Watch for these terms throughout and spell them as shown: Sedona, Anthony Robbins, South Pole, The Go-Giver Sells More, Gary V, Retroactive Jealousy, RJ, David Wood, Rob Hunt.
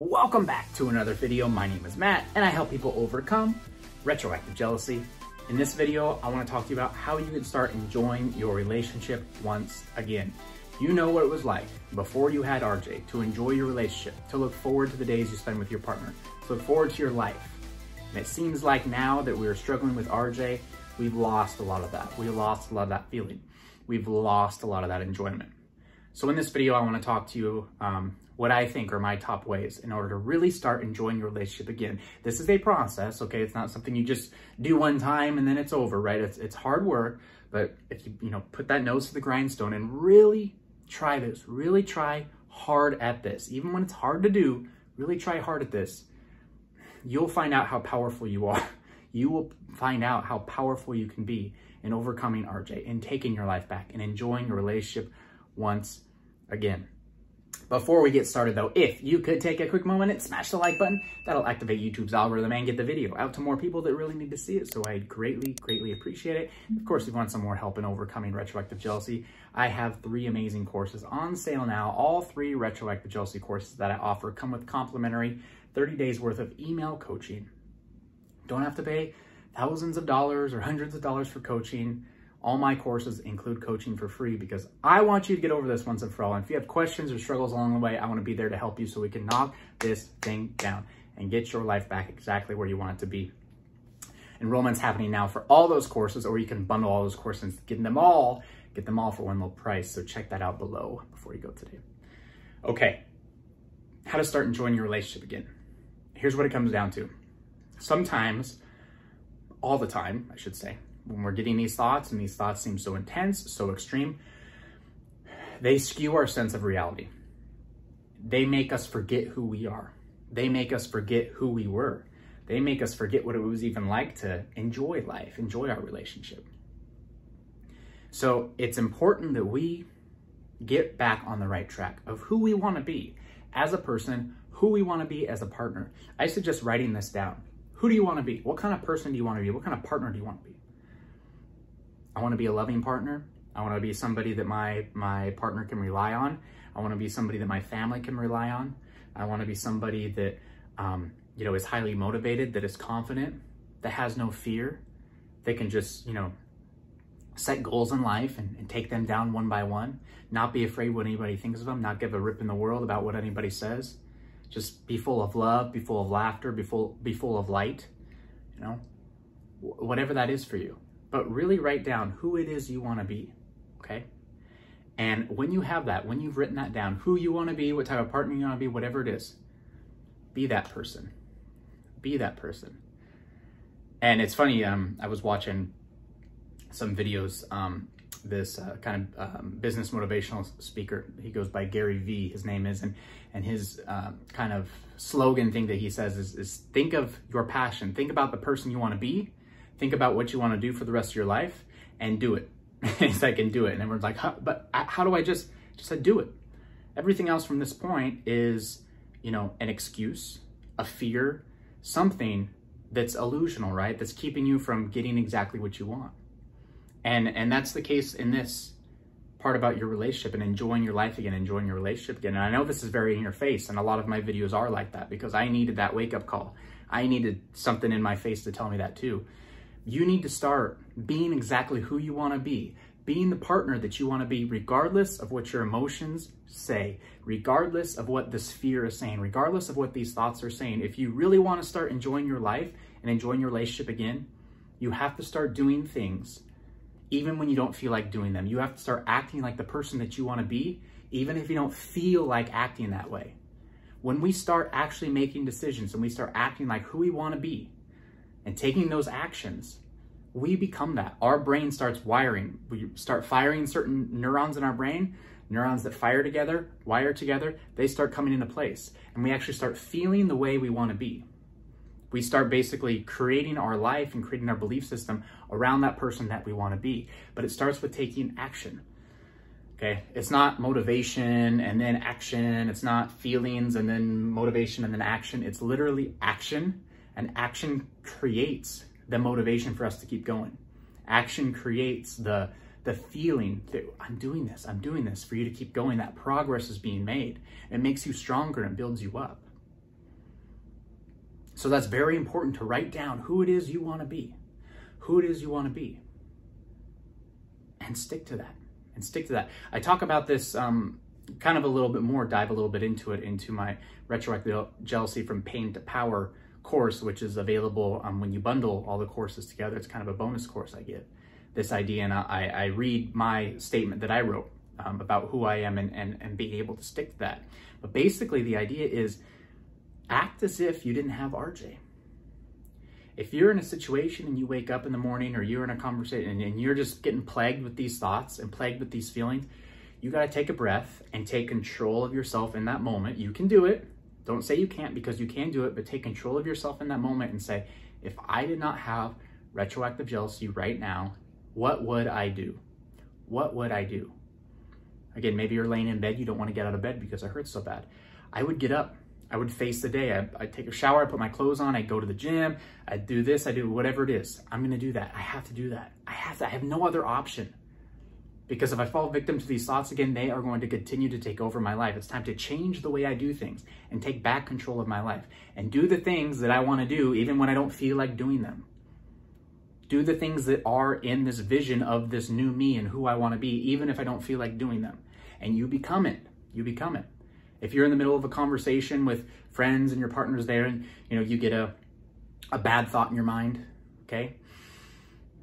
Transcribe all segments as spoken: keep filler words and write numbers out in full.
Welcome back to another video. My name is Matt and I help people overcome retroactive jealousy. In this video, I want to talk to you about how you can start enjoying your relationship once again. You know what it was like before you had R J to enjoy your relationship, to look forward to the days you spend with your partner, to look forward to your life. And it seems like now that we're struggling with R J, we've lost a lot of that. We lost a lot of that feeling. We've lost a lot of that enjoyment. So in this video, I want to talk to you um, what I think are my top ways in order to really start enjoying your relationship again. This is a process, okay? It's not something you just do one time and then it's over, right? It's, it's hard work, but if you, you know, put that nose to the grindstone and really try this, really try hard at this. Even when it's hard to do, really try hard at this. You'll find out how powerful you are. You will find out how powerful you can be in overcoming R J and taking your life back and enjoying your relationship once again. Before we get started though, if you could take a quick moment and smash the like button, that'll activate YouTube's algorithm and get the video out to more people that really need to see it. So I greatly, greatly appreciate it. Of course, if you want some more help in overcoming retroactive jealousy, I have three amazing courses on sale now. All three retroactive jealousy courses that I offer come with complimentary thirty days worth of email coaching. Don't have to pay thousands of dollars or hundreds of dollars for coaching. All my courses include coaching for free because I want you to get over this once and for all. And if you have questions or struggles along the way, I want to be there to help you so we can knock this thing down and get your life back exactly where you want it to be. Enrollment's happening now for all those courses, or you can bundle all those courses, get them all, get them all for one low price. So check that out below before you go today. Okay, how to start enjoying your relationship again. Here's what it comes down to. Sometimes, all the time, I should say, when we're getting these thoughts and these thoughts seem so intense, so extreme, they skew our sense of reality. They make us forget who we are. They make us forget who we were. They make us forget what it was even like to enjoy life, enjoy our relationship. So it's important that we get back on the right track of who we want to be as a person, who we want to be as a partner. I suggest writing this down. Who do you want to be? What kind of person do you want to be? What kind of partner do you want to be? I want to be a loving partner. I want to be somebody that my, my partner can rely on. I want to be somebody that my family can rely on. I want to be somebody that, um, you know, is highly motivated, that is confident, that has no fear, that can just, you know, set goals in life and, and take them down one by one, not be afraid what anybody thinks of them, not give a rip in the world about what anybody says, just be full of love, be full of laughter, be full, be full of light, you know, whatever that is for you. But really write down who it is you want to be, okay? And when you have that, when you've written that down, who you want to be, what type of partner you want to be, whatever it is, be that person. Be that person. And it's funny, um, I was watching some videos, um, this uh, kind of um, business motivational speaker, he goes by Gary V, his name is, and, and his uh, kind of slogan thing that he says is, is think of your passion, think about the person you want to be, think about what you want to do for the rest of your life and do it. It's like, and do it. And everyone's like, huh, but how do I just, just like, do it? Everything else from this point is, you know, an excuse, a fear, something that's illusional, right? That's keeping you from getting exactly what you want. And, and that's the case in this part about your relationship and enjoying your life again, enjoying your relationship again. And I know this is very in your face, and a lot of my videos are like that because I needed that wake-up call. I needed something in my face to tell me that too. You need to start being exactly who you want to be, being the partner that you want to be, regardless of what your emotions say, regardless of what this fear is saying, regardless of what these thoughts are saying. If you really want to start enjoying your life and enjoying your relationship again, you have to start doing things even when you don't feel like doing them. You have to start acting like the person that you want to be, even if you don't feel like acting that way. When we start actually making decisions and we start acting like who we want to be, and taking those actions, we become that. Our brain starts wiring. We start firing certain neurons in our brain, neurons that fire together, wire together, they start coming into place. And we actually start feeling the way we want to be. We start basically creating our life and creating our belief system around that person that we want to be. But it starts with taking action. Okay, it's not motivation and then action. It's not feelings and then motivation and then action. It's literally action. And action creates the motivation for us to keep going. Action creates the, the feeling that I'm doing this, I'm doing this for you to keep going. That progress is being made. It makes you stronger and builds you up. So that's very important to write down who it is you want to be, who it is you want to be, and stick to that, and stick to that. I talk about this um, kind of a little bit more, dive a little bit into it, into my Retroactive Jealousy From Pain to Power course, which is available um, when you bundle all the courses together. It's kind of a bonus course I give, this idea, and I, I read my statement that I wrote um, about who I am and, and, and being able to stick to that. But basically the idea is, act as if you didn't have R J. If you're in a situation and you wake up in the morning, or you're in a conversation and, and you're just getting plagued with these thoughts and plagued with these feelings, you got to take a breath and take control of yourself in that moment. You can do it. Don't say you can't, because you can do it, but take control of yourself in that moment and say, if I did not have retroactive jealousy right now, what would I do? What would I do? Again, maybe you're laying in bed. You don't want to get out of bed because it hurts so bad. I would get up. I would face the day. I, I take a shower, I put my clothes on, I go to the gym, I do this, I do whatever it is. I'm gonna do that. I have to do that. I have to, I have no other option. Because if I fall victim to these thoughts again, they are going to continue to take over my life. It's time to change the way I do things and take back control of my life and do the things that I wanna do even when I don't feel like doing them. Do the things that are in this vision of this new me and who I wanna be, even if I don't feel like doing them. And you become it, you become it. If you're in the middle of a conversation with friends and your partner's there and you know you get a, a bad thought in your mind, okay?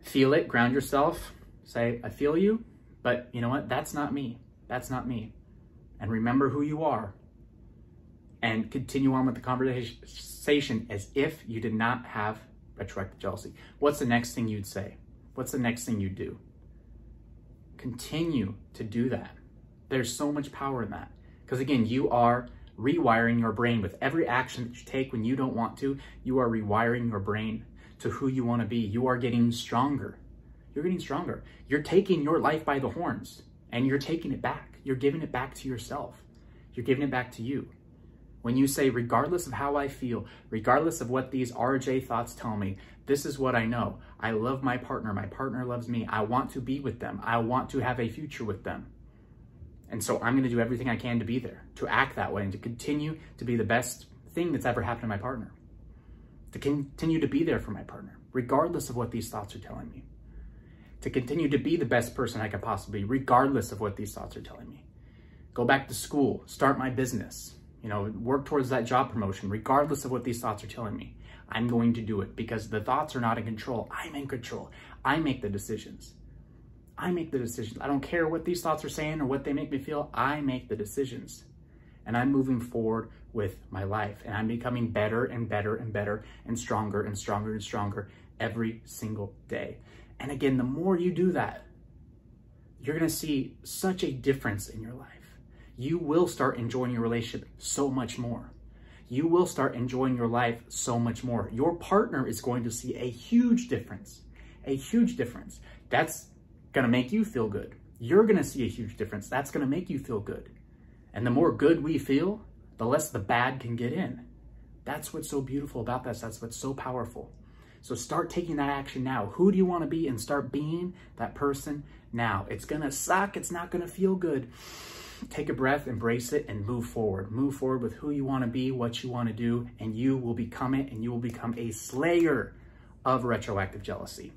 Feel it, ground yourself, say, I feel you, but you know what? That's not me, that's not me. And remember who you are and continue on with the conversation as if you did not have retroactive jealousy. What's the next thing you'd say? What's the next thing you'd do? Continue to do that. There's so much power in that. Because again, you are rewiring your brain with every action that you take when you don't want to. You are rewiring your brain to who you want to be. You are getting stronger. You're getting stronger. You're taking your life by the horns and you're taking it back. You're giving it back to yourself. You're giving it back to you. When you say, regardless of how I feel, regardless of what these R J thoughts tell me, this is what I know. I love my partner. My partner loves me. I want to be with them. I want to have a future with them. And so I'm going to do everything I can to be there, to act that way, and to continue to be the best thing that's ever happened to my partner, to continue to be there for my partner, regardless of what these thoughts are telling me, to continue to be the best person I could possibly be, regardless of what these thoughts are telling me, go back to school, start my business, you know, work towards that job promotion, regardless of what these thoughts are telling me, I'm going to do it because the thoughts are not in control. I'm in control. I make the decisions. I make the decisions. I don't care what these thoughts are saying or what they make me feel. I make the decisions and I'm moving forward with my life and I'm becoming better and better and better and stronger and stronger and stronger every single day. And again, the more you do that, you're going to see such a difference in your life. You will start enjoying your relationship so much more. You will start enjoying your life so much more. Your partner is going to see a huge difference, a huge difference. That's gonna make you feel good. You're gonna see a huge difference. That's gonna make you feel good. And the more good we feel, the less the bad can get in. That's what's so beautiful about this. That's what's so powerful. So start taking that action now. Who do you wanna be? And start being that person now. It's gonna suck. It's not gonna feel good. Take a breath, embrace it, and move forward. Move forward with who you wanna be, what you wanna do, and you will become it, and you will become a slayer of retroactive jealousy.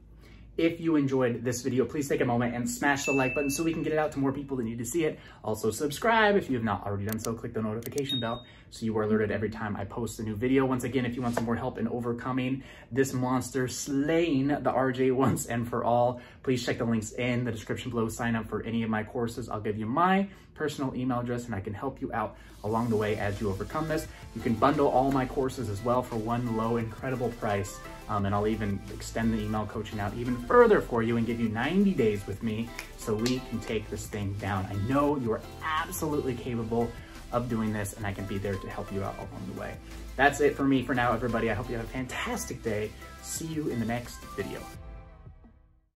If you enjoyed this video, please take a moment and smash the like button so we can get it out to more people that need to see it. Also subscribe if you have not already done so. Click the notification bell so you are alerted every time I post a new video. Once again, if you want some more help in overcoming this monster, slaying the R J once and for all, please check the links in the description below. Sign up for any of my courses. I'll give you my personal email address and I can help you out along the way as you overcome this. You can bundle all my courses as well for one low, incredible price. Um, and I'll even extend the email coaching out even further for you and give you ninety days with me so we can take this thing down. I know you are absolutely capable of doing this and I can be there to help you out along the way. That's it for me for now, everybody. I hope you have a fantastic day. See you in the next video.